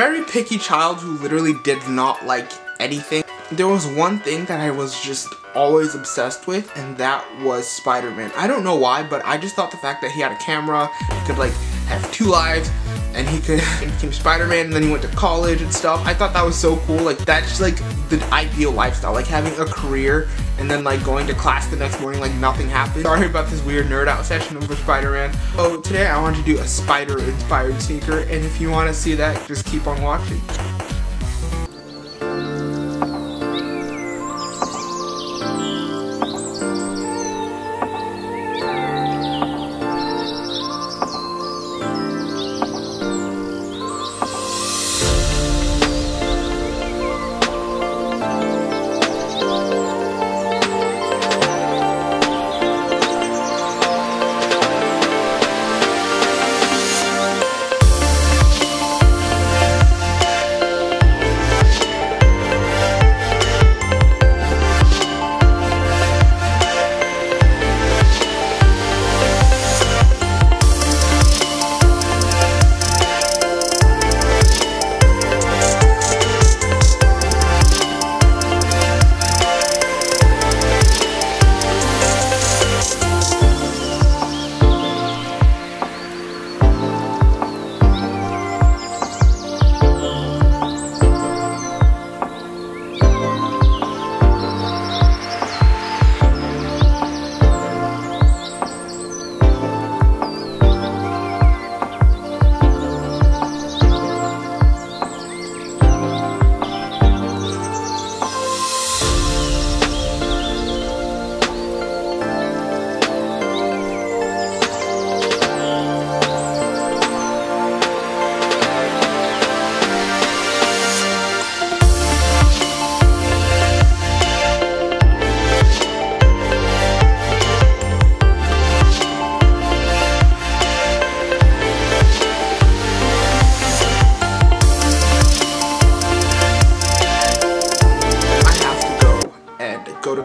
very picky child who literally did not like anything. There was one thing that I was just always obsessed with, and that was Spider-Man. I don't know why, but I just thought the fact that he had a camera, he could like have two lives, and he could became Spider-Man, and then he went to college and stuff. I thought that was so cool. Like, that's like the ideal lifestyle, like having a career and then like going to class the next morning like nothing happened. Sorry about this weird nerd out session over Spider-Man. So today I wanted to do a spider inspired sneaker, and if you want to see that, just keep on watching.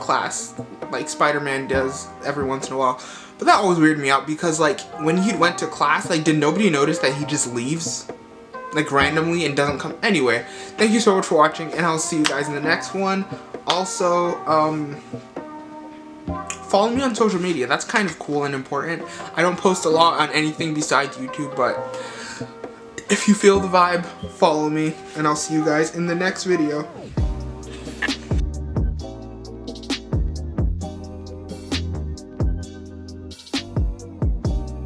Class like Spider-Man does every once in a while, but that always weirded me out because like when he went to class, like did nobody notice that he just leaves like randomly and doesn't come? Anyway, thank you so much for watching, and I'll see you guys in the next one. Also, follow me on social media. That's kind of cool and important. I don't post a lot on anything besides YouTube, but if you feel the vibe, follow me, and I'll see you guys in the next video.